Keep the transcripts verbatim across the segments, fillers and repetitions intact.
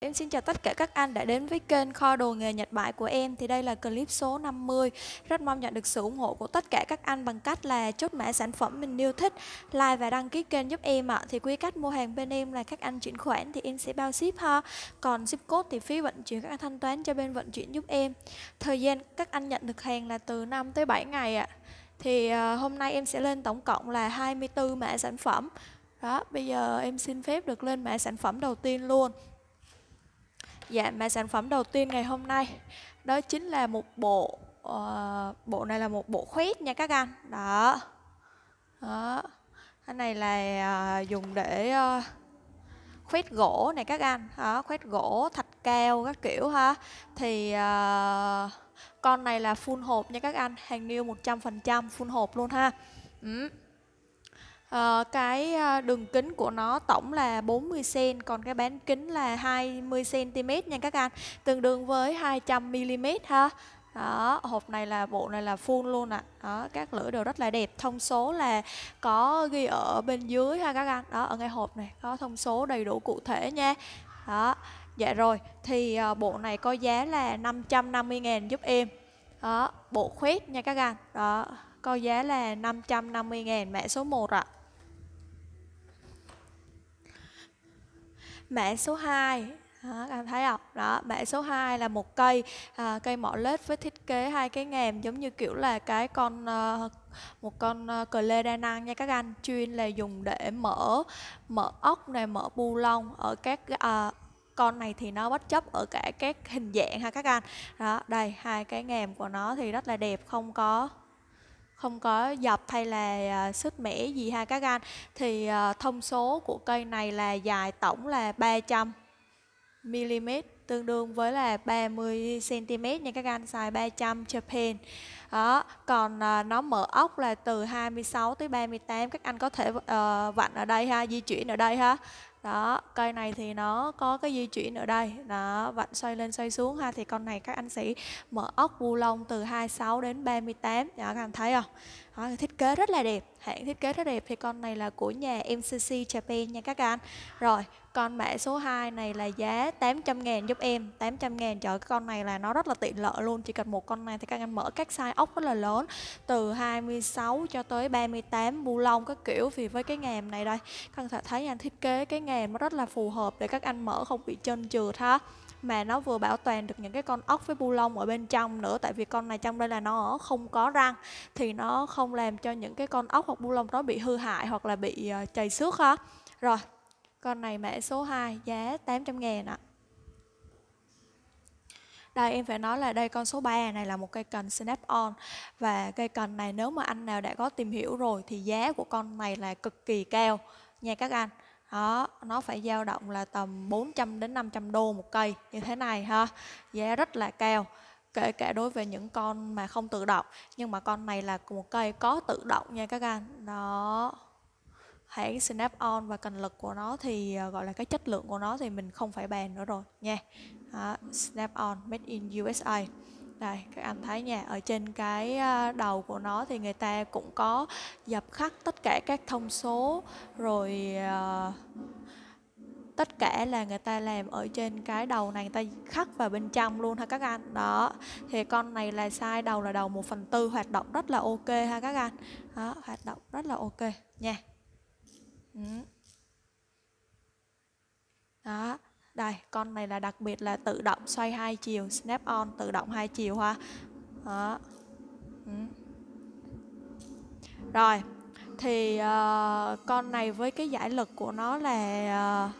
Em xin chào tất cả các anh đã đến với kênh Kho Đồ Nghề Nhật Bãi của em. Thì đây là clip số năm mươi. Rất mong nhận được sự ủng hộ của tất cả các anh bằng cách là chốt mã sản phẩm mình yêu thích, like và đăng ký kênh giúp em ạ. Thì quy cách mua hàng bên em là các anh chuyển khoản thì em sẽ bao ship ha. Còn ship code thì phí vận chuyển các anh thanh toán cho bên vận chuyển giúp em. Thời gian các anh nhận được hàng là từ năm tới bảy ngày ạ. Thì hôm nay em sẽ lên tổng cộng là hai mươi tư mã sản phẩm. Đó, bây giờ em xin phép được lên mã sản phẩm đầu tiên luôn. Dạ, mã sản phẩm đầu tiên ngày hôm nay đó chính là một bộ uh, bộ này là một bộ khoét nha các anh. Đó, đó. Cái này là uh, dùng để uh, khoét gỗ này các anh. Đó, khoét gỗ, thạch cao các kiểu ha. Thì uh, con này là full hộp nha các anh, hàng new một trăm phần trăm full hộp luôn ha. Ừ. Uh, cái đường kính của nó tổng là bốn mươi xăng-ti-mét, còn cái bán kính là hai mươi xăng-ti-mét nha các anh, tương đương với hai trăm mi-li-mét ha. Đó, hộp này là bộ này là full luôn ạ. À. Đó, các lưỡi đều rất là đẹp, thông số là có ghi ở bên dưới ha các anh. Đó, ở ngay hộp này có thông số đầy đủ cụ thể nha. Đó. Dạ rồi, thì uh, bộ này có giá là năm trăm năm mươi ngàn giúp em. Đó, bộ khoét nha các anh. Đó, có giá là năm trăm năm mươi ngàn, mã số một ạ. À. Mã số hai, đó, các bạn thấy không? Đó, mã số hai là một cây à, cây mỏ lết với thiết kế hai cái ngàm giống như kiểu là cái con uh, một con uh, cờ lê đa năng nha các anh, chuyên là dùng để mở mở ốc này, mở bu lông ở các uh, con này thì nó bất chấp ở cả các hình dạng ha các anh. Đó, đây hai cái ngàm của nó thì rất là đẹp, không có không có dập hay là uh, sứt mẻ gì ha các anh. Thì uh, thông số của cây này là dài tổng là ba trăm mi-li-mét, tương đương với là ba mươi xăng-ti-mét nha các anh, size ba trăm Japan. Đó, còn uh, nó mở ốc là từ hai mươi sáu tới ba mươi tám, các anh có thể uh, vặn ở đây ha, di chuyển ở đây ha. Đó, cây này thì nó có cái di chuyển ở đây, nó vặn xoay lên xoay xuống ha. Thì con này các anh sẽ mở ốc bu lông từ hai mươi sáu đến ba mươi tám. Đó, các anh thấy không? Đó, thiết kế rất là đẹp, hãng thiết kế rất đẹp. Thì con này là của nhà em xê xê Japan nha các anh. Rồi, con mã số hai này là giá tám trăm ngàn giúp em. Tám trăm ngàn, trời, cái con này là nó rất là tiện lợi luôn. Chỉ cần một con này thì các anh mở các size ốc rất là lớn, từ hai mươi sáu cho tới ba mươi tám, bu lông các kiểu. Vì với cái ngàm này đây, các anh thấy anh thiết kế cái ngàm nó rất là phù hợp để các anh mở không bị trơn trượt ha, mà nó vừa bảo toàn được những cái con ốc với bu lông ở bên trong nữa. Tại vì con này trong đây là nó không có răng, thì nó không làm cho những cái con ốc hoặc bu lông nó bị hư hại hoặc là bị chày xước ha. Rồi, con này mã số hai giá tám trăm ngàn ạ. Đây em phải nói là đây con số ba này là một cây cần Snap on. Và cây cần này nếu mà anh nào đã có tìm hiểu rồi thì giá của con này là cực kỳ cao nha các anh. Đó, nó phải dao động là tầm bốn trăm đến năm trăm đô một cây như thế này ha. Giá rất là cao, kể cả đối với những con mà không tự động. Nhưng mà con này là một cây có tự động nha các anh. Đó, hãng Snap on và cần lực của nó thì gọi là cái chất lượng của nó thì mình không phải bàn nữa rồi nha. Đó, Snap on made in u ét a. Đây, các anh thấy nha, ở trên cái đầu của nó thì người ta cũng có dập khắc tất cả các thông số. Rồi uh, tất cả là người ta làm ở trên cái đầu này, người ta khắc vào bên trong luôn ha các anh. Đó, thì con này là size đầu là đầu một phần tư, hoạt động rất là ok ha các anh. Đó, hoạt động rất là ok nha. Ừ. Đó. Đây, con này là đặc biệt là tự động xoay hai chiều, Snap on tự động hai chiều ha. Đó. Ừ. Rồi, thì uh, con này với cái giải lực của nó là uh,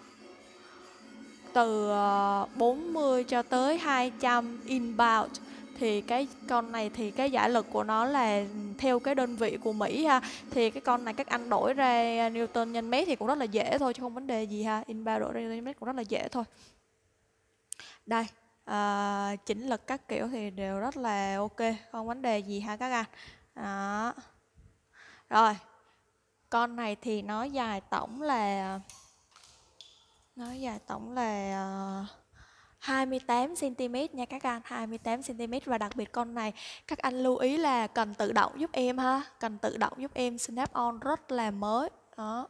từ uh, bốn mươi cho tới hai trăm inbound. Thì cái con này thì cái giải lực của nó là theo cái đơn vị của Mỹ ha. Thì cái con này các anh đổi ra Newton nhân mét thì cũng rất là dễ thôi, chứ không vấn đề gì ha. Inbound đổi ra Newton nhân mét cũng rất là dễ thôi. Đây, à, chỉnh lực các kiểu thì đều rất là ok, không vấn đề gì ha các anh. Đó. Rồi, con này thì nó dài tổng là Nó dài tổng là hai mươi tám xăng-ti-mét nha các anh, hai mươi tám xăng-ti-mét. Và đặc biệt con này các anh lưu ý là cần tự động giúp em ha, cần tự động giúp em. Snap on rất là mới. Đó,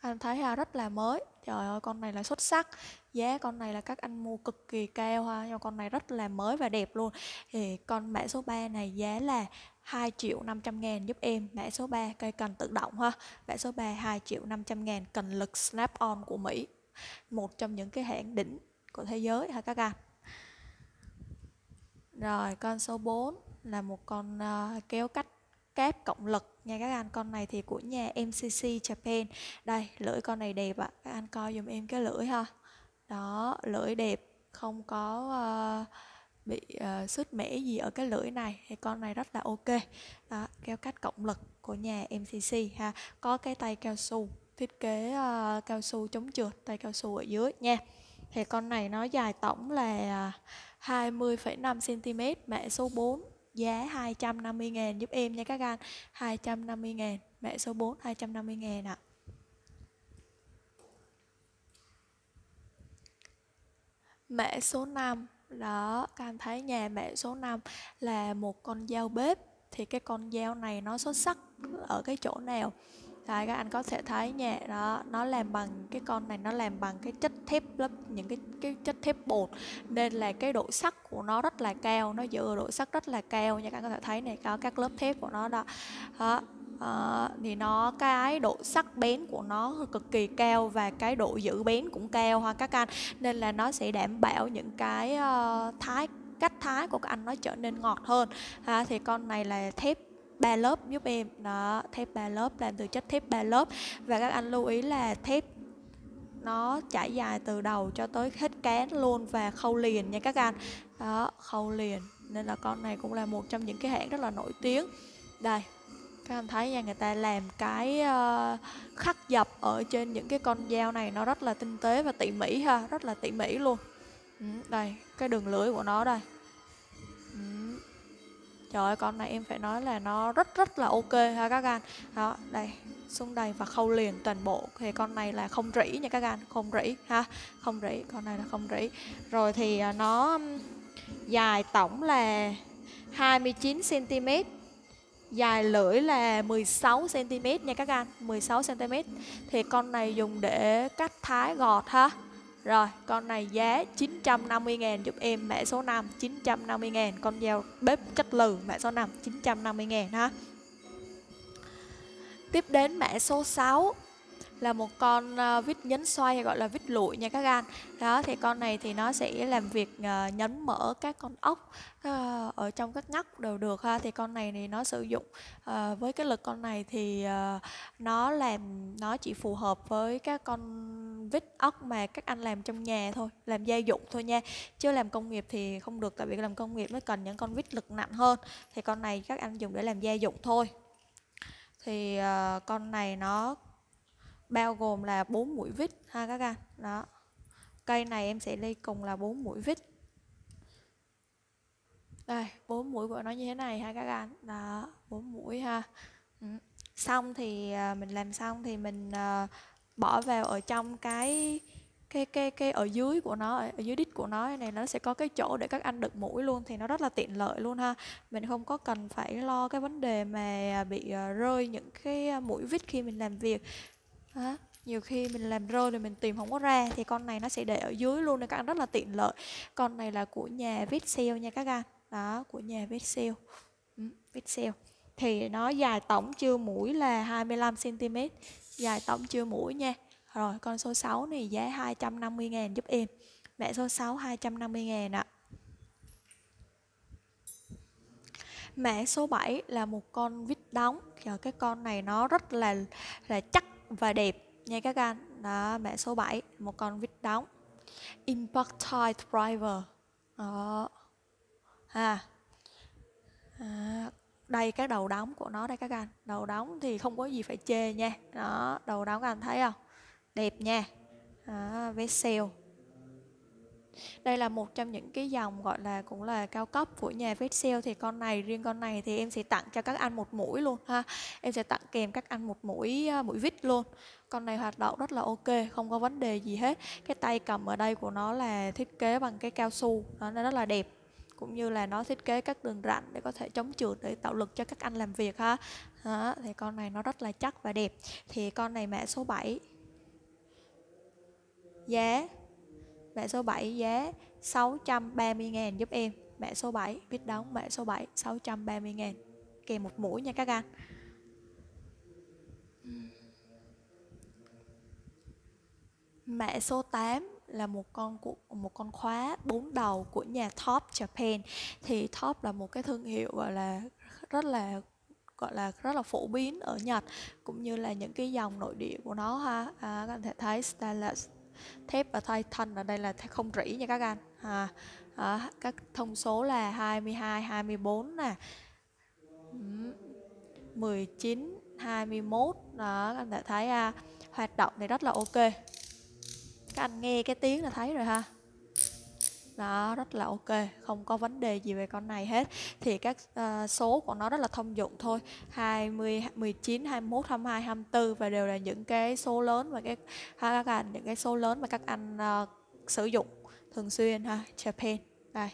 anh thấy ha, rất là mới. Trời ơi, con này là xuất sắc. giá con này là các anh mua cực kỳ cao ha, nhưng con này rất là mới và đẹp luôn. Thì con mã số ba này giá là hai triệu năm trăm ngàn giúp em. Mã số ba cây cần tự động ha. Mã số ba hai triệu năm trăm ngàn, cần lực Snap on của Mỹ, một trong những cái hãng đỉnh của thế giới ha các anh. Rồi con số bốn là một con uh, kéo cắt cáp cộng lực nha các anh. Con này thì của nhà em xê xê Japan. Đây, lưỡi con này đẹp ạ. À, các anh coi dùm em cái lưỡi ha. Đó, lưỡi đẹp, không có uh, bị uh, sứt mẻ gì ở cái lưỡi này. Thì con này rất là ok. Đó, kéo cắt cộng lực của nhà em xê xê ha. Có cái tay cao su, thiết kế uh, cao su chống trượt, tay cao su ở dưới nha. Thì con này nó dài tổng là hai mươi phẩy năm xen ti mét, mã số bốn giá hai trăm năm mươi ngàn giúp em nha các anh. hai trăm năm mươi ngàn, mã số bốn hai trăm năm mươi ngàn ạ. À, mã số năm đó, các anh thấy nhà mã số năm là một con dao bếp. Thì cái con dao này nó xuất sắc ở cái chỗ nào? Đấy, các anh có thể thấy nha, đó, nó làm bằng cái con này nó làm bằng cái chất thép lớp những cái cái chất thép bột, nên là cái độ sắc của nó rất là cao, nó giữ độ sắc rất là cao nha. Các anh có thể thấy này, có các lớp thép của nó đó. Đó. À, thì nó cái độ sắc bén của nó cực kỳ cao và cái độ giữ bén cũng cao ha các anh, nên là nó sẽ đảm bảo những cái uh, thái cách thái của các anh nó trở nên ngọt hơn. À, thì con này là thép ba lớp giúp em. Đó, thép ba lớp, làm từ chất thép ba lớp, và các anh lưu ý là thép nó trải dài từ đầu cho tới hết cán luôn và khâu liền nha các anh. Đó, khâu liền, nên là con này cũng là một trong những cái hãng rất là nổi tiếng. Đây, các anh thấy nha, người ta làm cái uh, khắc dập ở trên những cái con dao này nó rất là tinh tế và tỉ mỉ ha, rất là tỉ mỉ luôn. Ừ, đây, cái đường lưỡi của nó đây. Trời ơi, con này em phải nói là nó rất rất là ok ha các anh. Đó, đây, xuống đây và khâu liền toàn bộ. Thì con này là không rỉ nha các anh, không rỉ ha, không rỉ, con này là không rỉ. Rồi thì nó dài tổng là hai mươi chín xen ti mét, dài lưỡi là mười sáu xen ti mét nha các anh, mười sáu xen ti mét. Thì con này dùng để cắt thái gọt ha. Rồi, con này giá chín trăm năm mươi ngàn giúp em, mã số năm chín trăm năm mươi ngàn, con dao bếp chất lừ, mã số năm chín trăm năm mươi ngàn ha. Tiếp đến mã số sáu là một con vít nhấn xoay hay gọi là vít lụi nha các anh. Đó, thì con này thì nó sẽ làm việc nhấn mở các con ốc ở trong các ngóc đều được ha. Thì con này thì nó sử dụng với cái lực con này thì nó làm nó chỉ phù hợp với các con vít ốc mà các anh làm trong nhà thôi, làm gia dụng thôi nha, chứ làm công nghiệp thì không được, tại vì làm công nghiệp nó cần những con vít lực nặng hơn. Thì con này các anh dùng để làm gia dụng thôi. Thì con này nó bao gồm là bốn mũi vít ha các anh. Đó, cây này em sẽ lấy cùng là bốn mũi vít. Đây, bốn mũi của nó như thế này ha các anh. Đó, bốn mũi ha. Ừ, xong thì mình làm xong thì mình uh, bỏ vào ở trong cái cái cái cái ở dưới của nó, ở dưới đít của nó này, nó sẽ có cái chỗ để các anh đựng mũi luôn, thì nó rất là tiện lợi luôn ha. Mình không có cần phải lo cái vấn đề mà bị uh, rơi những cái mũi vít khi mình làm việc. Đó, nhiều khi mình làm rơi rồi mình tìm không có ra, thì con này nó sẽ để ở dưới luôn nên các anh rất là tiện lợi. Con này là của nhà Vessel nha các anh. Đó, của nhà Vessel. Ừ, Vessel. Thì nó dài tổng chưa mũi là hai mươi lăm xen ti mét, dài tổng chưa mũi nha. Rồi, con số sáu này giá hai trăm năm mươi ngàn giúp em. Mã số sáu hai trăm năm mươi ngàn ạ. Mã số bảy là một con vít đóng. Trời, cái con này nó rất là là chắc và đẹp nha các anh. Đó, mã số bảy, một con vít đóng impact type driver. Đó ha. À, đây cái đầu đóng của nó đây các anh. Đầu đóng thì không có gì phải chê nha. Đó, đầu đóng các anh thấy không, đẹp nha. Đó, Vessel. Đây là một trong những cái dòng gọi là cũng là cao cấp của nhà Vessel. Thì con này, riêng con này thì em sẽ tặng cho các anh một mũi luôn ha. Em sẽ tặng kèm các anh một mũi mũi vít luôn. Con này hoạt động rất là ok, không có vấn đề gì hết. Cái tay cầm ở đây của nó là thiết kế bằng cái cao su, nó rất là đẹp, cũng như là nó thiết kế các đường rãnh để có thể chống trượt, để tạo lực cho các anh làm việc ha. Đó, thì con này nó rất là chắc và đẹp. Thì con này mã số bảy giá Mã số bảy giá sáu trăm ba mươi nghìn giúp em. Mã số bảy, viết đóng mã số bảy sáu trăm ba mươi nghìn. Kèm một mũi nha các anh. Mã số tám là một con của, một con khóa bốn đầu của nhà Top Japan. Thì Top là một cái thương hiệu gọi là rất là gọi là rất là phổ biến ở Nhật, cũng như là những cái dòng nội địa của nó ha. À, các anh thể thấy stainless thép và Titan ở đây là không rỉ nha các anh. À, à, các thông số là hai mươi hai, hai mươi bốn nè, mười chín, hai mươi mốt. Đó, các anh đã thấy à, hoạt động này rất là ok. Các anh nghe cái tiếng là thấy rồi ha. Đó, rất là ok, không có vấn đề gì về con này hết. Thì các uh, số của nó rất là thông dụng thôi, hai mươi, mười chín, hai mươi mốt, hai mươi hai, hai mươi tư. Và đều là những cái số lớn và cái, ha, các anh, những cái số lớn mà các anh uh, sử dụng thường xuyên ha, Japan. Đây.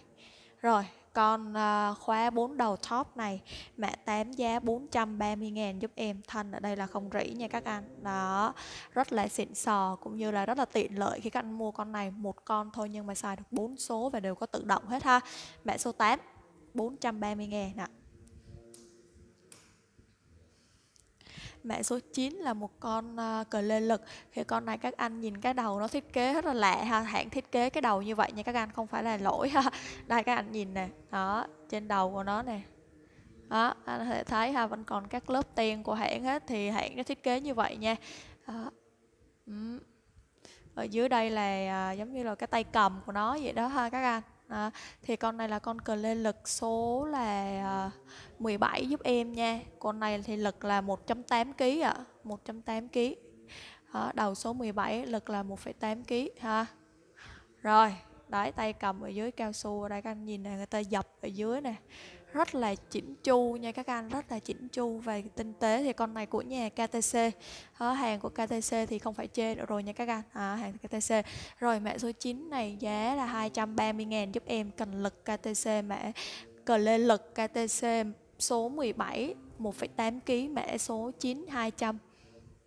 Rồi, con uh, khóa bốn đầu Top này, mã tám giá bốn trăm ba mươi nghìn giúp em. Thân ở đây là không rỉ nha các anh. Đó, rất là xịn sò, cũng như là rất là tiện lợi khi các anh mua con này. Một con thôi nhưng mà xài được bốn số và đều có tự động hết ha. Mã số tám, bốn trăm ba mươi nghìn nè. Mã số chín là một con uh, cờ lê lực. Thì con này các anh nhìn cái đầu nó thiết kế rất là lạ ha. Hãng thiết kế cái đầu như vậy nha các anh, không phải là lỗi ha. Đây các anh nhìn nè, đó, trên đầu của nó nè. Đó, anh có thể thấy ha, vẫn còn các lớp ten của hãng hết. Thì hãng nó thiết kế như vậy nha. Đó. Ừ. Ở dưới đây là uh, giống như là cái tay cầm của nó vậy đó ha các anh. À, thì con này là con cờ lê lực số là uh, mười bảy giúp em nha. Con này thì lực là một phẩy tám ki lô gam ạ, một phẩy tám ki lô gam. Đó, đầu số mười bảy lực là một phẩy tám ki lô gam ha. Rồi, đấy, tay cầm ở dưới cao su ở đây các anh nhìn này, người ta dập ở dưới nè. Rất là chỉnh chu nha các anh, rất là chỉnh chu và tinh tế. Thì con này của nhà ca tê xê. Đó, hàng của ca tê xê thì không phải chê nữa rồi nha các anh. À, hàng ca tê xê. Rồi mã số chín này giá là hai trăm ba mươi nghìn giúp em. Cần lực ca tê xê, mã cờ lê lực ca tê xê số mười bảy một phẩy tám ki lô gam, mã số chín hai trăm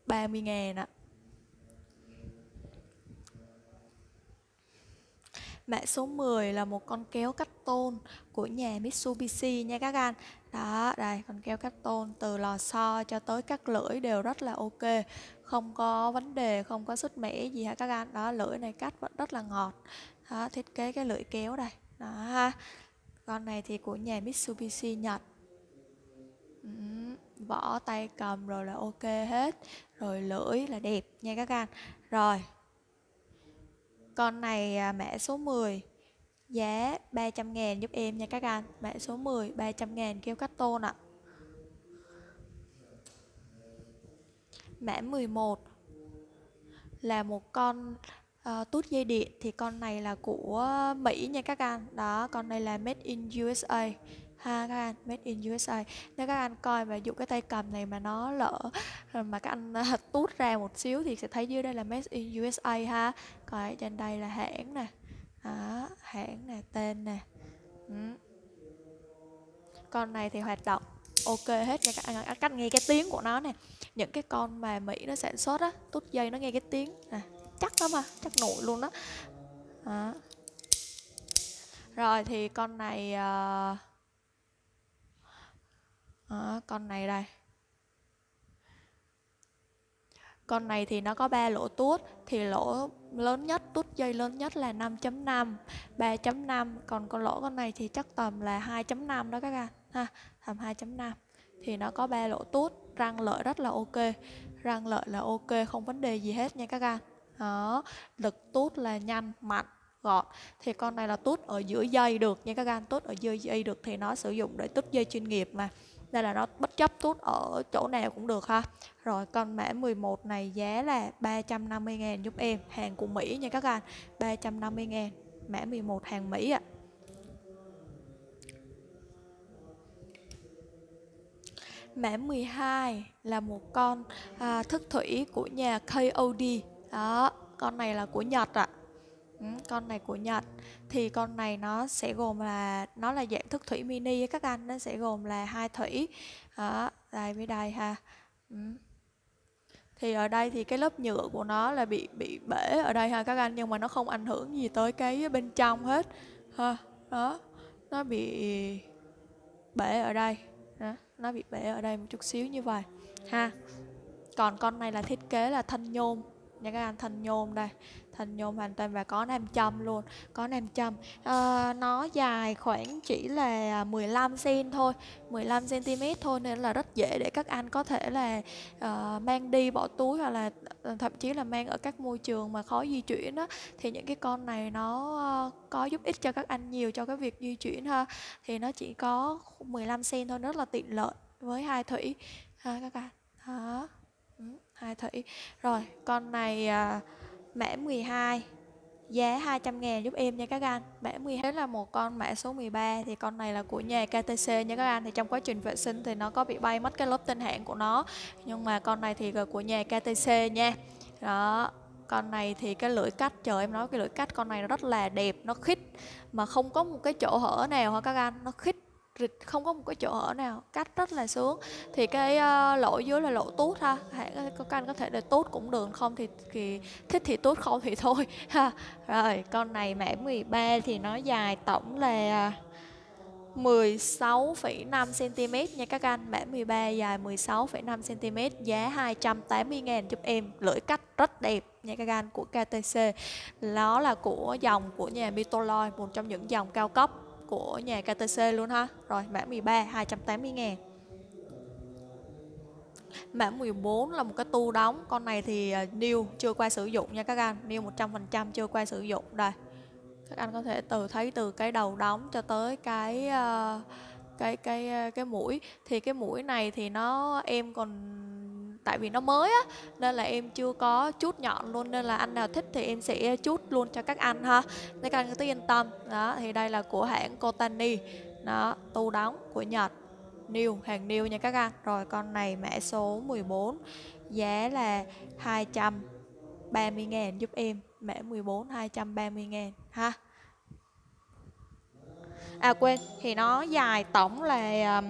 ba mươi nghìn ạ. Mã số mười là một con kéo cắt tôn của nhà Mitsubishi nha các anh. Đó, đây, con kéo cắt tôn từ lò xo cho tới các lưỡi đều rất là ok. Không có vấn đề, không có sứt mẻ gì hả các anh. Đó, lưỡi này cắt vẫn rất là ngọt. Đó, thiết kế cái lưỡi kéo đây. Đó ha. Con này thì của nhà Mitsubishi Nhật. Ừ, vỏ tay cầm rồi là ok hết. Rồi lưỡi là đẹp nha các anh. Rồi. Con này mã số mười giá ba trăm nghìn giúp em nha các anh. Mã số mười ba trăm nghìn kêu cắt tôn ạ. Mã mười một là một con uh, tút dây điện. Thì con này là của Mỹ nha các anh. Đó, con này là made in u ét a ha các anh, made in u ét a. Nếu các anh coi mà dụ cái tay cầm này mà nó lỡ mà các anh tút ra một xíu thì sẽ thấy dưới đây là made in u ét a ha. Coi trên đây là hãng nè. Đó, hãng nè, tên nè. Ừ. Con này thì hoạt động ok hết nha các anh. Các anh nghe cái tiếng của nó nè. Những cái con mà Mỹ nó sản xuất á, tút dây nó nghe cái tiếng nè, chắc lắm mà, chắc nổi luôn đó. Đó. Rồi thì con này uh... Đó, con này đây. Con này thì nó có ba lỗ tuốt. Thì lỗ lớn nhất, tuốt dây lớn nhất là năm phẩy năm, ba phẩy năm. Còn con lỗ con này thì chắc tầm là hai phẩy năm đó các anh ha, tầm hai phẩy năm. Thì nó có ba lỗ tuốt. Răng lợi rất là ok. Răng lợi là ok, không vấn đề gì hết nha các anh. Đó, lực tuốt là nhanh, mạnh, gọn. Thì con này là tuốt ở giữa dây được nha các anh. Tuốt ở giữa dây được thì nó sử dụng để tuốt dây chuyên nghiệp mà. Đây là nó bất chấp tuốt ở chỗ nào cũng được ha. Rồi con mã mười một này giá là ba trăm năm mươi nghìn giúp em. Hàng của Mỹ nha các anh, ba trăm năm mươi nghìn. Mã mười một hàng Mỹ ạ. À. Mã mười hai là một con à, thức thủy của nhà ca o đê. Đó, con này là của Nhật ạ. À. Ừ, con này của Nhật. Thì con này nó sẽ gồm là, nó là dạng thức thủy mini các anh. Nó sẽ gồm là hai thủy. Đó, đây với đây ha. Ừ. Thì ở đây thì cái lớp nhựa của nó là bị bị bể ở đây ha các anh, nhưng mà nó không ảnh hưởng gì tới cái bên trong hết ha. Đó, nó bị bể ở đây. Đó, nó bị bể ở đây một chút xíu như vậy ha. Còn con này là thiết kế là thân nhôm nha các anh, thân nhôm đây, thân nhôm hoàn toàn và có nam châm luôn, có nam châm. À, nó dài khoảng chỉ là mười lăm xăng-ti-mét thôi, mười lăm xăng-ti-mét thôi, nên là rất dễ để các anh có thể là uh, mang đi bỏ túi, hoặc là thậm chí là mang ở các môi trường mà khó di chuyển đó. Thì những cái con này nó uh, có giúp ích cho các anh nhiều cho cái việc di chuyển ha. Thì nó chỉ có mười lăm xăng-ti-mét thôi, rất là tiện lợi với hai thủy ha các anh. Đó. Hai thủy. Rồi, con này à, mã mười hai, giá hai trăm ngàn giúp em nha các anh. Mã mười hai. Thế là một con mã số mười ba, thì con này là của nhà ca tê xê nha các anh. Thì trong quá trình vệ sinh thì nó có bị bay mất cái lớp tên hãng của nó, nhưng mà con này thì là của nhà ca tê xê nha. Đó, con này thì cái lưỡi cắt, trời em nói cái lưỡi cắt con này nó rất là đẹp, nó khít mà không có một cái chỗ hở nào hả các anh, nó khít rịch, không có một cái chỗ hở nào, cắt rất là sướng. Thì cái uh, lỗ dưới là lỗ tút ha, các anh có thể để tút cũng được, không thì, thì thích thì tút, không thì thôi ha. Rồi con này mã mười ba thì nó dài tổng là mười sáu phẩy năm xăng-ti-mét nha các anh. Mã mười ba dài mười sáu phẩy năm xăng-ti-mét, giá hai trăm tám mươi ngàn giúp em. Lưỡi cắt rất đẹp nha các anh, của ca tê xê. Nó là của dòng của nhà Mitsubishi, một trong những dòng cao cấp của nhà ca tê xê luôn ha. Rồi mã mười ba hai trăm tám mươi ngàn. Mã mười bốn là một cái tu đóng. Con này thì new chưa qua sử dụng nha các anh, new một trăm phần trăm chưa qua sử dụng. Đây, các anh có thể từ thấy từ cái đầu đóng cho tới cái uh, cái cái cái mũi. Thì cái mũi này thì nó em còn, tại vì nó mới á nên là em chưa có chút nhọn luôn, nên là anh nào thích thì em sẽ chút luôn cho các anh ha, nên các anh cứ yên tâm. Đó, thì đây là của hãng Cotani. Đó, tu đóng của Nhật, new, hàng new nha các anh. Rồi con này mã số mười bốn, giá là hai trăm ba mươi ngàn giúp em. Mã mười bốn hai trăm ba mươi ngàn ha. À quên, thì nó dài tổng là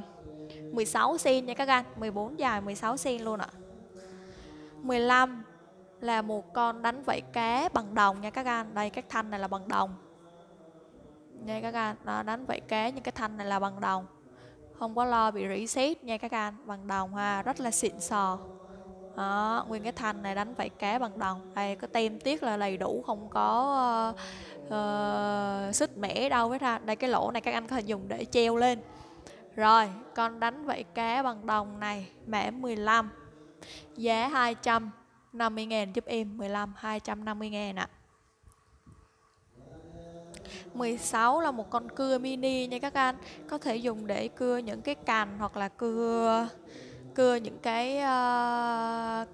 mười sáu xăng-ti-mét nha các anh, mười bốn dài mười sáu xăng-ti-mét luôn ạ. À. mười lăm là một con đánh vảy cá bằng đồng nha các anh. Đây, các thanh này là bằng đồng nha các anh. Đó, đánh vảy cá nhưng cái thanh này là bằng đồng, không có lo bị reset nha các anh, bằng đồng ha, rất là xịn sò. Đó, nguyên cái thanh này đánh vảy cá bằng đồng. Đây, có tem tiết là đầy đủ, không có uh, uh, xích mẻ đâu hết ha. Đây, cái lỗ này các anh có thể dùng để treo lên. Rồi, con đánh vảy cá bằng đồng này, mã mười lăm, giá hai trăm năm mươi ngàn giúp em. mười lăm, hai trăm năm mươi ngàn ạ. mười sáu là một con cưa mini nha các anh. Có thể dùng để cưa những cái cành, hoặc là cưa cưa những cái uh,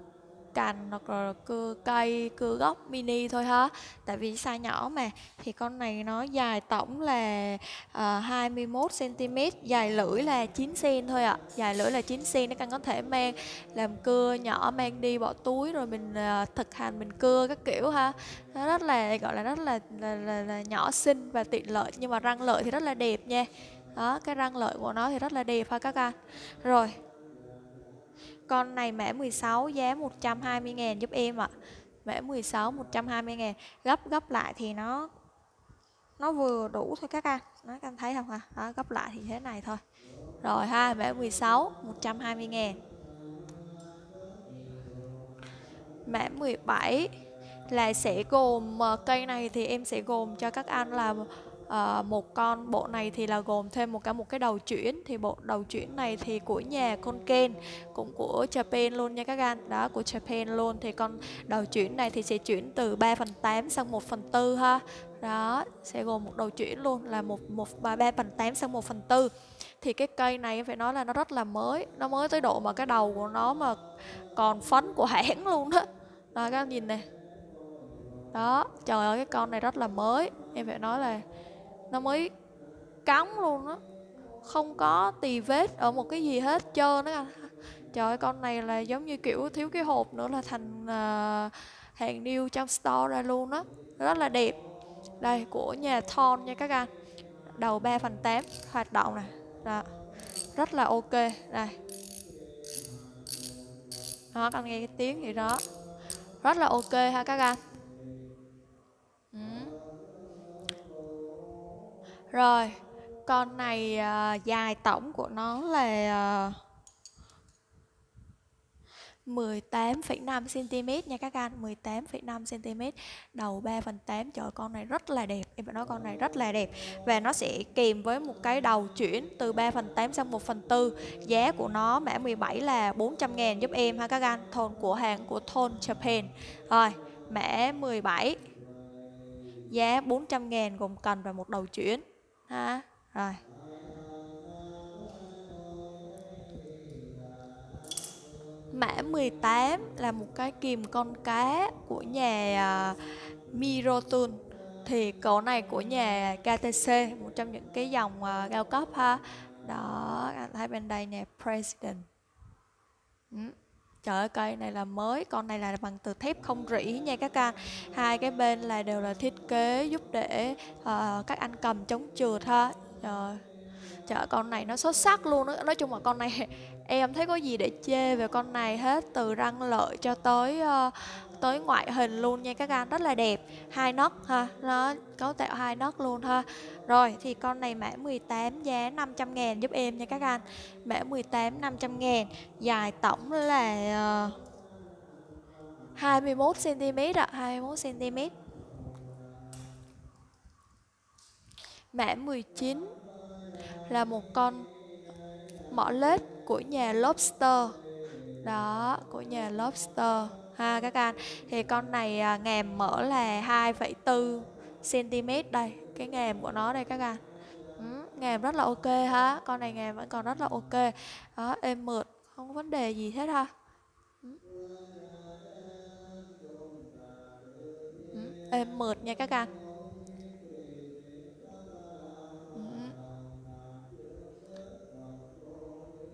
cành, hoặc là cưa cây, cưa gốc mini thôi ha. Tại vì size nhỏ mà. Thì con này nó dài tổng là uh, hai mươi mốt xăng-ti-mét, dài lưỡi là chín xăng-ti-mét thôi ạ. À. Dài lưỡi là chín xăng-ti-mét, nó càng có thể mang làm cưa nhỏ, mang đi bỏ túi, rồi mình uh, thực hành mình cưa các kiểu ha. Nó rất là gọi là rất là, là, là, là nhỏ xinh và tiện lợi, nhưng mà răng lợi thì rất là đẹp nha. Đó, cái răng lợi của nó thì rất là đẹp ha các anh. Rồi, con này mã mười sáu giá một trăm hai mươi ngàn giúp em ạ. À. Mã mười sáu một trăm hai mươi ngàn, gấp gấp lại thì nó nó vừa đủ thôi các anh. Nó các anh thấy không hả? Đó, gấp lại thì thế này thôi. Rồi ha, mã mười sáu một trăm hai mươi ngàn. Mã mười bảy là sẽ gồm cây này thì em sẽ gồm cho các anh là À, một con bộ này thì là gồm thêm một cái một cái đầu chuyển. Thì bộ đầu chuyển này thì của nhà Konken, cũng của Japan luôn nha các anh. Đó, của Japan luôn. Thì con đầu chuyển này thì sẽ chuyển từ ba phần tám sang một phần tư ha. Đó, sẽ gồm một đầu chuyển luôn, là một một ba phần tám sang một phần tư. Thì cái cây này phải nói là nó rất là mới, nó mới tới độ mà cái đầu của nó mà còn phấn của hãng luôn đó. Đó, các anh nhìn nè. Đó, trời ơi, cái con này rất là mới, em phải nói là nó mới cóng luôn đó, không có tì vết ở một cái gì hết trơn đó. Trời ơi, con này là giống như kiểu thiếu cái hộp nữa là thành uh, hàng new trong store ra luôn đó, rất là đẹp. Đây, của nhà Thot nha các anh, đầu ba phần tám hoạt động này, rất là ok. Đây, Đó, các anh nghe cái tiếng gì đó. Rất là ok ha các anh. Ừ. Rồi, con này uh, dài tổng của nó là uh, mười tám phẩy năm xen ti mét nha các anh, mười tám phẩy năm xen ti mét, đầu ba phần tám. Trời, con này rất là đẹp, em phải nói con này rất là đẹp. Và nó sẽ kèm với một cái đầu chuyển từ ba phần tám sang một phần tư. Giá của nó mã mười bảy là bốn trăm ngàn giúp em ha các anh. Thon của hàng của Top Japan. Rồi, mã mười bảy giá bốn trăm ngàn gồm cần và một đầu chuyển ha. Rồi. Mã mười tám là một cái kìm con cá của nhà uh, Mirotun. Thì cổ này của nhà ca tê xê, một trong những cái dòng uh, cao cấp ha. Đó, anh thấy bên đây nè, President. Ừ. Trời ơi, cây này là mới, con này là bằng từ thép không rỉ nha các anh. Hai cái bên là đều là thiết kế giúp để uh, các anh cầm chống trượt ha. Trời, trời, con này nó xuất sắc luôn đó. Nói chung là con này em thấy có gì để chê về con này hết, từ răng lợi cho tới uh, tới ngoại hình luôn nha các anh, rất là đẹp. Hai nấc ha, nó cấu tạo hai nấc luôn ha. Rồi thì con này mã mười tám giá năm trăm ngàn giúp em nha các anh. Mã mười tám năm trăm ngàn, dài tổng là uh, hai mươi mốt xen ti mét ạ, hai mươi mốt xen ti mét. Mã mười chín là một con mỏ lết của nhà Lobster. Đó, của nhà Lobster ha các anh. Thì con này ngàm mở là hai phẩy bốn xen ti mét đây, cái ngàm của nó đây các anh. Ừ, ngàm rất là ok ha, con này ngàm vẫn còn rất là ok. Đó, êm mượt, không có vấn đề gì hết ha. Ừ. Ừ, êm mượt nha các anh.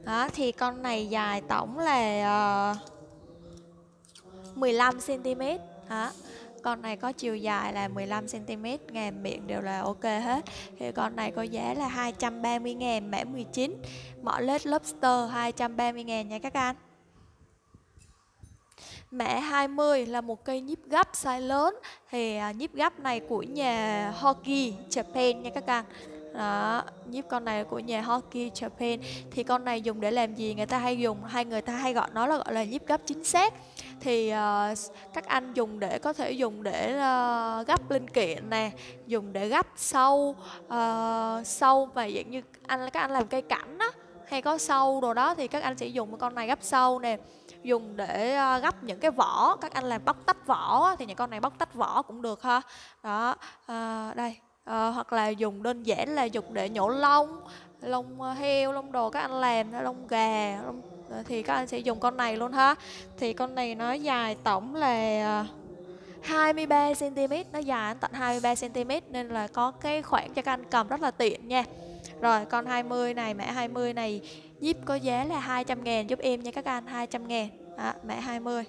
Đó, thì con này dài tổng là uh, mười lăm xen ti mét. Đó, con này có chiều dài là mười lăm xen ti mét, ngàm miệng đều là ok hết. Thì con này có giá là hai trăm ba mươi ngàn, mã mười chín, mỏ lết Lobster, hai trăm ba mươi ngàn nha các anh. Mã hai mươi là một cây nhíp gấp size lớn. Thì uh, nhíp gấp này của nhà Hoki Japan nha các anh. Đó, nhíp con này của nhà Hoki Japan. Thì con này dùng để làm gì? Người ta hay dùng, hay người ta hay gọi nó là gọi là nhíp gấp chính xác. Thì uh, các anh dùng để có thể dùng để uh, gấp linh kiện nè, dùng để gấp sâu uh, sâu và dạng như anh các anh làm cây cảnh đó, hay có sâu đồ đó thì các anh sẽ dùng con này gấp sâu nè, dùng để gấp những cái vỏ, các anh làm bóc tách vỏ thì những con này bóc tách vỏ cũng được ha. Đó, uh, đây. À, hoặc là dùng đơn giản là dùng để nhổ lông, lông heo, lông đồ các anh làm, lông gà, lông, thì các anh sẽ dùng con này luôn ha. Thì con này nó dài tổng là hai mươi ba xen ti mét, nó dài tận hai mươi ba xen ti mét nên là có cái khoảng cho các anh cầm rất là tiện nha. Rồi con hai mươi này, mã hai mươi này nhíp có giá là hai trăm ngàn giúp em nha các anh, hai trăm ngàn. Đó, mã hai mươi.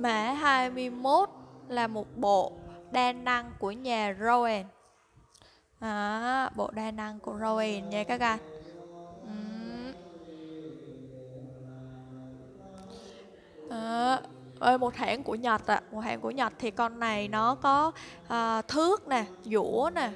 Mã hai mươi mốt là một bộ đa năng của nhà Rowan. À, bộ đa năng của Rowan nha các anh. À, ơi, một hãng của Nhật ạ, à, một hãng của Nhật. Thì con này nó có à, thước nè, dũa nè,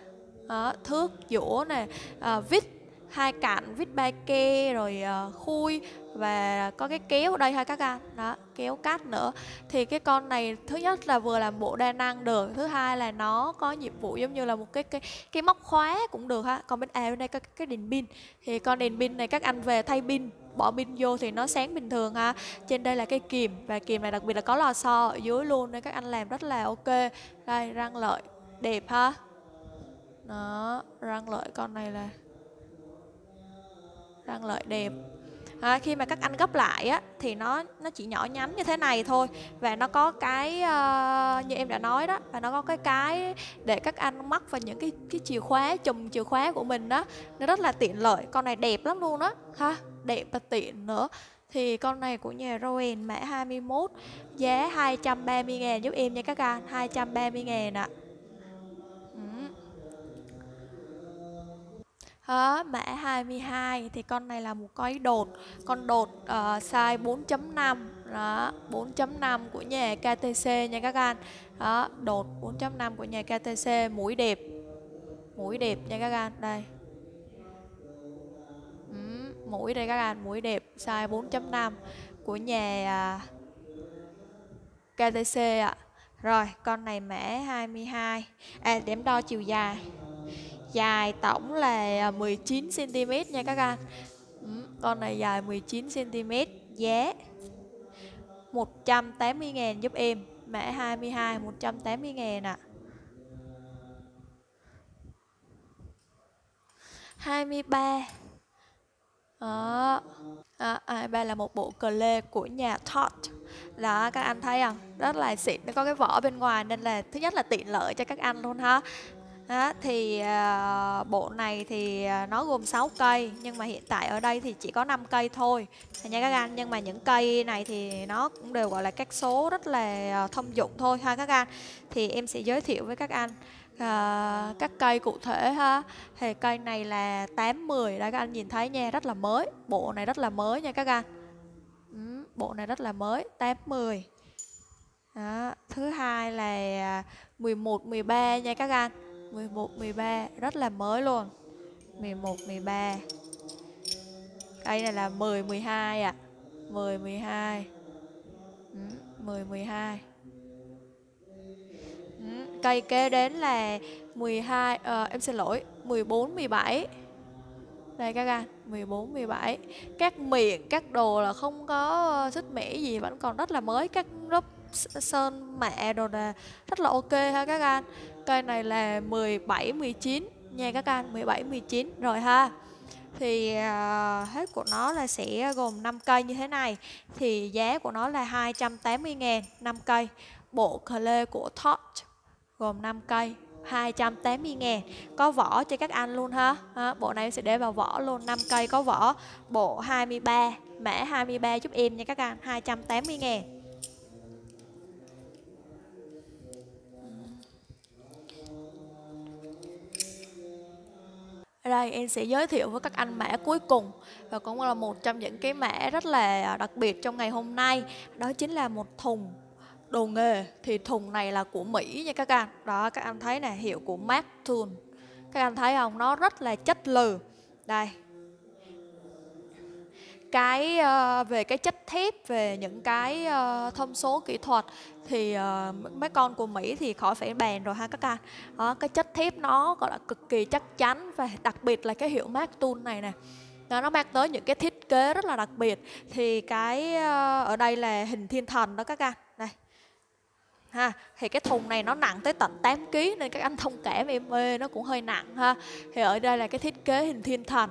à, thước dũa nè, à, vít hai cạnh, vít ba ke, rồi uh, khui và có cái kéo ở đây ha các anh. Đó, kéo cắt nữa. Thì cái con này thứ nhất là vừa làm bộ đa năng được, thứ hai là nó có nhiệm vụ giống như là một cái cái, cái móc khóa cũng được ha. Còn bên à bên đây có cái, cái đèn pin. Thì con đèn pin này các anh về thay pin, bỏ pin vô thì nó sáng bình thường ha. Trên đây là cái kìm, và kìm này đặc biệt là có lò xo ở dưới luôn nên các anh làm rất là ok. Đây, răng lợi đẹp ha. Đó, răng lợi con này là răng lợi đẹp. À, khi mà các anh gấp lại á, thì nó nó chỉ nhỏ nhắn như thế này thôi, và nó có cái uh, như em đã nói đó, và nó có cái cái để các anh mắc vào những cái cái chìa khóa, chùm chìa khóa của mình đó, nó rất là tiện lợi. Con này đẹp lắm luôn đó ha, đẹp và tiện nữa. Thì con này của nhà Rowan mã hai mươi mốt giá hai trăm ba mươi ngàn giúp em nha các anh, hai trăm ba mươi ngàn ạ. À. Đó, mã hai mươi hai thì con này là một cái đột, con đột uh, size bốn chấm năm, đó, bốn chấm năm của nhà ca tê xê nha các anh. Đó, đột bốn chấm năm của nhà ca tê xê, mũi đẹp. Mũi đẹp nha các anh, đây. Ừ, mũi đây các anh, mũi đẹp size bốn chấm năm của nhà uh, ca tê xê ạ. Rồi, con này mã hai mươi hai. À, để em đo chiều dài. Dài tổng là mười chín xăng ti mét nha các anh. Ừ, con này dài mười chín xăng ti mét. Giá một trăm tám mươi ngàn giúp em. Mã hai mươi hai một trăm tám mươi ngàn ạ. À, hai mươi ba. Đó. À, hai mươi ba là một bộ cờ lê của nhà Thot. Đó, các anh thấy không? Rất là xịn, nó có cái vỏ bên ngoài nên là thứ nhất là tiện lợi cho các anh luôn ha. Đó, thì uh, bộ này thì uh, nó gồm sáu cây, nhưng mà hiện tại ở đây thì chỉ có năm cây thôi nha các anh. Nhưng mà những cây này thì nó cũng đều gọi là các số rất là uh, thông dụng thôi ha các anh. Thì em sẽ giới thiệu với các anh uh, các cây cụ thể ha. Thì cây này là tám mười, đây các anh nhìn thấy nha, rất là mới. Bộ này rất là mới nha các anh. Ừ, bộ này rất là mới, tám mười. Đó, thứ hai là mười một mười ba nha các anh. mười một mười ba rất là mới luôn. mười một mười ba. Cây này là mười mười hai ạ. À, mười mười hai. Ừ, mười mười hai. Ừ, cây kế đến là mười hai à, em xin lỗi, mười bốn mười bảy. Đây các anh, mười bốn mười bảy. Các miệng, các đồ là không có xích mỉ gì, vẫn còn rất là mới, các lớp sơn mạ đồ là rất là ok ha các anh. Cây này là mười bảy mười chín nha các anh, mười bảy mười chín rồi ha. Thì uh, hết của nó là sẽ gồm năm cây như thế này. Thì giá của nó là hai trăm tám mươi ngàn, năm cây. Bộ cờ lê của Thot gồm năm cây, hai trăm tám mươi ngàn. Có vỏ cho các anh luôn ha. Đó, bộ này sẽ để vào vỏ luôn, năm cây có vỏ. Bộ hai mươi ba, mã hai mươi ba giúp em nha các anh, hai trăm tám mươi ngàn. Đây em sẽ giới thiệu với các anh mã cuối cùng, và cũng là một trong những cái mã rất là đặc biệt trong ngày hôm nay. Đó chính là một thùng đồ nghề. Thì thùng này là của Mỹ nha các anh. Đó, các anh thấy nè, hiệu của Mac Tool. Các anh thấy không, nó rất là chất lừ. Đây, cái uh, về cái chất thép, về những cái uh, thông số kỹ thuật thì uh, mấy con của Mỹ thì khỏi phải bàn rồi ha các anh. Đó, cái chất thép nó gọi là cực kỳ chắc chắn, và đặc biệt là cái hiệu Mac Tool này nè, nó mang tới những cái thiết kế rất là đặc biệt. Thì cái uh, ở đây là hình thiên thần đó các anh. Đây ha, thì cái thùng này nó nặng tới tận tám ký nên các anh thông cảm em ơi, nó cũng hơi nặng ha. Thì ở đây là cái thiết kế hình thiên thần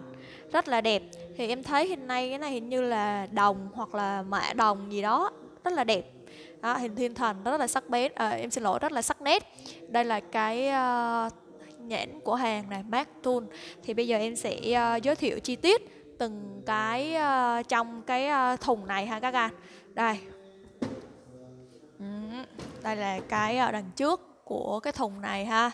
rất là đẹp. Thì em thấy hình này, cái này hình như là đồng hoặc là mạ đồng gì đó, rất là đẹp. Đó, hình thiên thần rất là sắc bén, à, em xin lỗi, rất là sắc nét. Đây là cái uh, nhãn của hàng này, Mac Tool. Thì bây giờ em sẽ uh, giới thiệu chi tiết từng cái uh, trong cái uh, thùng này ha các anh. Đây, ừ, đây là cái uh, đằng trước của cái thùng này ha.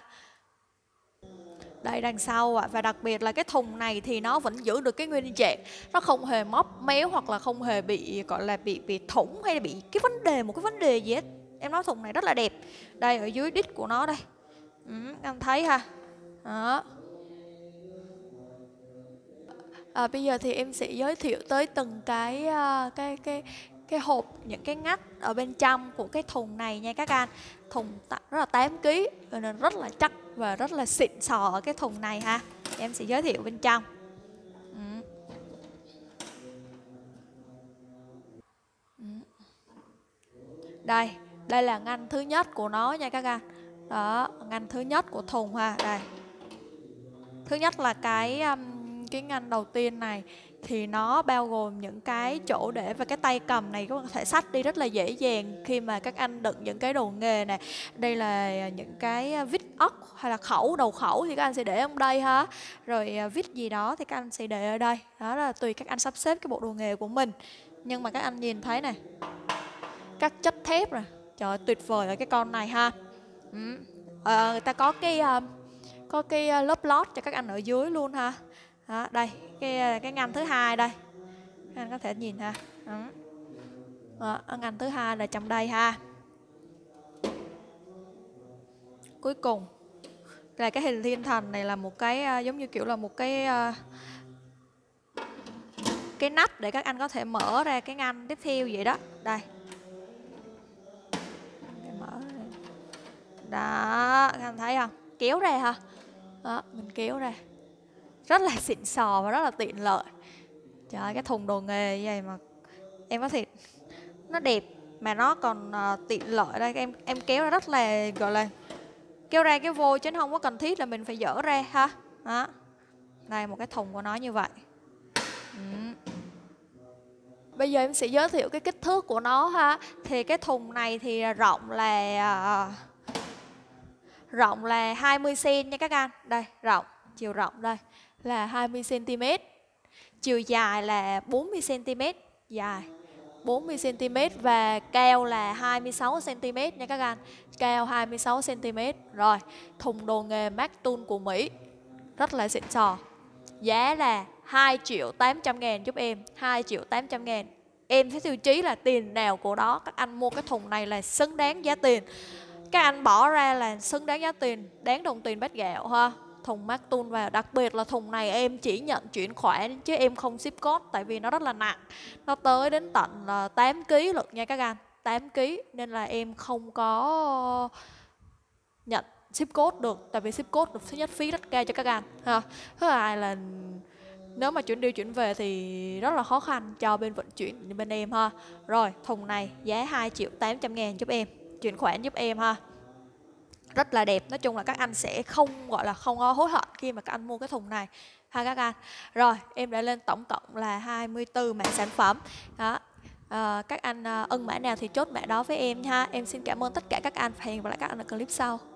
Đây đằng sau ạ. Và đặc biệt là cái thùng này thì nó vẫn giữ được cái nguyên trạng, nó không hề móp méo hoặc là không hề bị gọi là bị bị thủng hay là bị cái vấn đề một cái vấn đề gì hết. Em nói thùng này rất là đẹp. Đây ở dưới đít của nó đây, ừ, em thấy ha. Đó. À, bây giờ thì em sẽ giới thiệu tới từng cái cái cái cái hộp, những cái ngách ở bên trong của cái thùng này nha các anh. Thùng rất là tám ký nên rất là chắc và rất là xịn sò ở cái thùng này ha. Em sẽ giới thiệu bên trong. Ừ. Ừ. Đây, đây là ngăn thứ nhất của nó nha các anh. Đó, ngăn thứ nhất của thùng ha. Đây, thứ nhất là cái cái ngăn đầu tiên này. Thì nó bao gồm những cái chỗ để và cái tay cầm này có thể xách đi rất là dễ dàng khi mà các anh đựng những cái đồ nghề này. Đây là những cái vít ốc hay là khẩu, đầu khẩu thì các anh sẽ để ở đây ha. Rồi vít gì đó thì các anh sẽ để ở đây. Đó là tùy các anh sắp xếp cái bộ đồ nghề của mình. Nhưng mà các anh nhìn thấy này, các chất thép này, trời ơi, tuyệt vời ở cái con này ha. Ừ. À, người ta có cái có cái lớp lót cho các anh ở dưới luôn ha. Đó, đây, cái cái ngành thứ hai đây. Các anh có thể nhìn ha. Đó. Đó, ngành thứ hai là trong đây ha. Cuối cùng là cái hình thiên thần này là một cái giống như kiểu là một cái cái nắp để các anh có thể mở ra cái ngành tiếp theo vậy đó. Đây. Mở. Đó, các anh thấy không? Kéo ra ha. Đó, mình kéo ra. Rất là xịn sò và rất là tiện lợi. Trời ơi, cái thùng đồ nghề như vậy mà em có thể nó đẹp mà nó còn uh, tiện lợi đây, em em kéo ra rất là gọi là kéo ra cái vô chứ không có cần thiết là mình phải dỡ ra ha. Đó. Đây một cái thùng của nó như vậy. Ừ. Bây giờ em sẽ giới thiệu cái kích thước của nó ha. Thì cái thùng này thì rộng là uh, rộng là hai mươi xăng-ti-mét nha các anh. Đây, rộng, chiều rộng đây là hai mươi xăng-ti-mét. Chiều dài là bốn mươi xăng-ti-mét dài. bốn mươi xăng-ti-mét và cao là hai mươi sáu xăng-ti-mét nha các anh. Cao hai mươi sáu xăng-ti-mét. Rồi, thùng đồ nghề Mac Tool của Mỹ. Rất là xịn sò. Giá là hai triệu tám trăm ngàn giúp em. hai triệu tám trăm ngàn. Em thấy tiêu chí là tiền nào của đó. Các anh mua cái thùng này là xứng đáng giá tiền. Các anh bỏ ra là xứng đáng giá tiền. Đáng đồng tiền bát gạo ha. Thùng Mac Tool vào, đặc biệt là thùng này em chỉ nhận chuyển khoản chứ em không ship code, tại vì nó rất là nặng, nó tới đến tận là tám ki lô gam lận nha các anh, tám ki lô gam, nên là em không có nhận ship code được, tại vì ship code được thứ nhất phí rất cao cho các anh ha. Thứ hai là nếu mà chuyển đi chuyển về thì rất là khó khăn cho bên vận chuyển bên em ha. Rồi thùng này giá hai triệu tám trăm ngàn giúp em, chuyển khoản giúp em ha. Rất là đẹp, nói chung là các anh sẽ không gọi là không hối hận khi mà các anh mua cái thùng này ha các anh. Rồi em đã lên tổng cộng là hai mươi tư mã sản phẩm đó. À, các anh ưng mã nào thì chốt mã đó với em ha. Em xin cảm ơn tất cả các anh và hẹn gặp lại các anh ở clip sau.